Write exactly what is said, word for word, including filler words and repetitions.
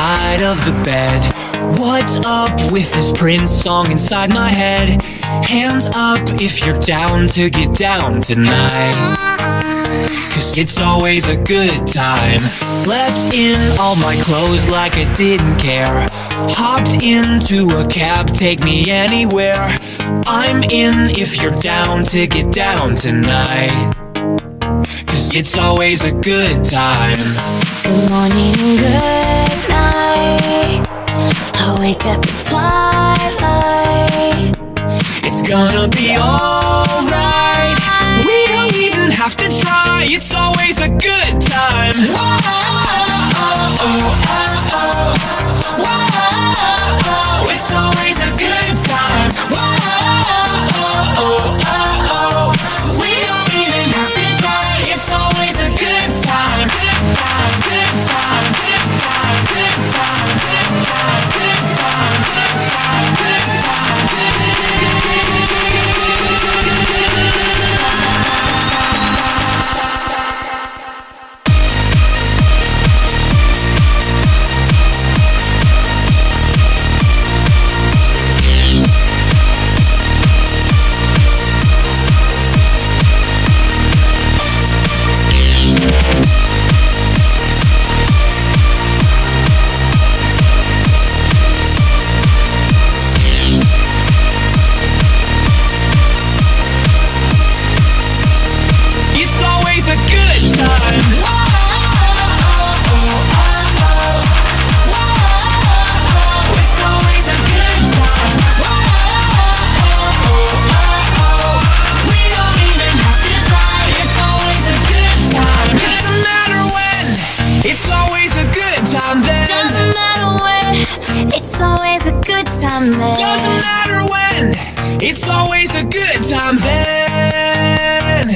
side of the bed. What's up with this Prince song inside my head? Hands up if you're down to get down tonight, 'cause it's always a good time. Slept in all my clothes like I didn't care. Hopped into a cab, take me anywhere. I'm in if you're down to get down tonight, 'cause it's always a good time. Good morning, good night. I wake up at twilight. It's gonna be alright. We don't even have to try. It's always a good time. It's always a good time. We don't even have to try. It's always a good time. Good time, good time, good time, good time, good time, good time, good time, good time, Doesn't matter when, it's always a good time then.